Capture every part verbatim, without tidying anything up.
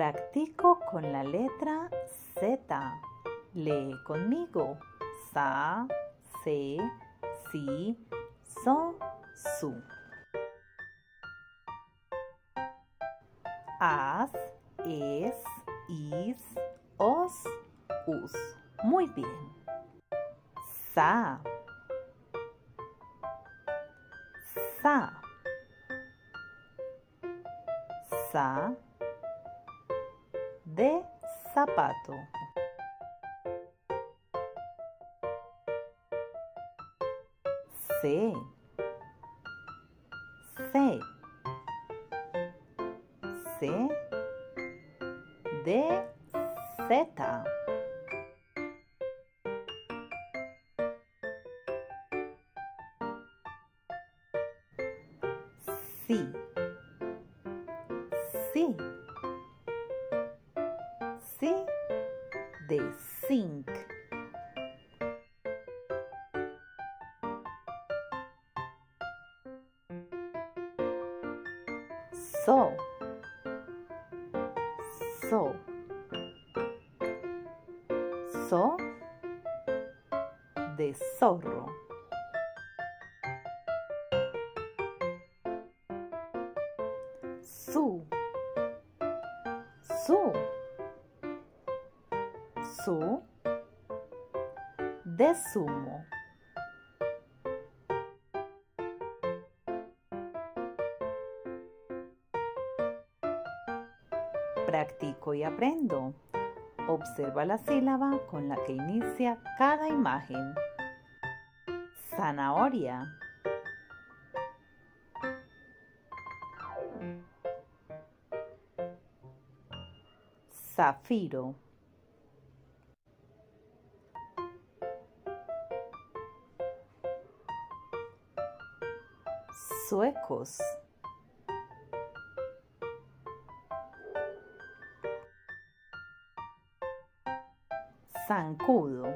Practico con la letra Z. Lee conmigo. Sa, se, si, so, su. As, es, is, os, us. Muy bien. Sa. Sa. Sa. De zapato. Se. Se. Se. De seta. Si. Si. Si de zinc. So. So. So de zorro. Su. Su. Su de sumo. Practico y aprendo. Observa la sílaba con la que inicia cada imagen. Zanahoria. Zafiro. Suecos. Zancudo.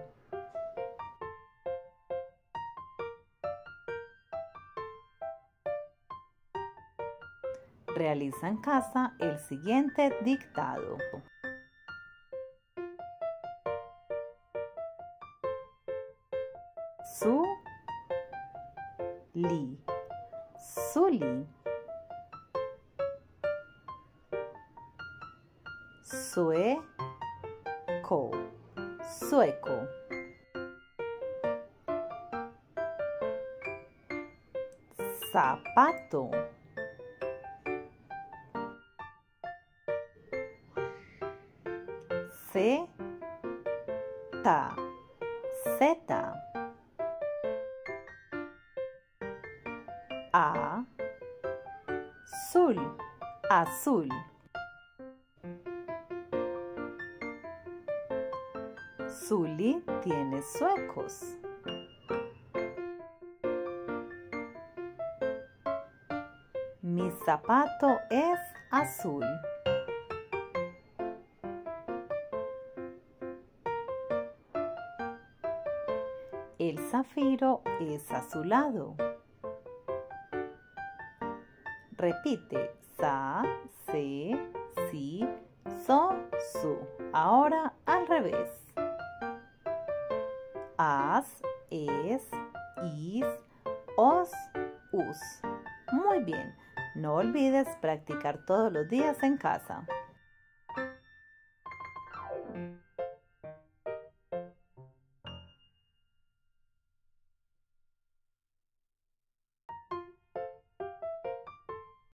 Realiza en casa el siguiente dictado. Su, li, suli, sueco, sueco, zapato, seta, seta. Azul, azul. Zuli tiene suecos. Mi zapato es azul. El zafiro es azulado. Repite, sa, se, si, so, su. Ahora al revés. As, es, is, os, us. Muy bien. No olvides practicar todos los días en casa.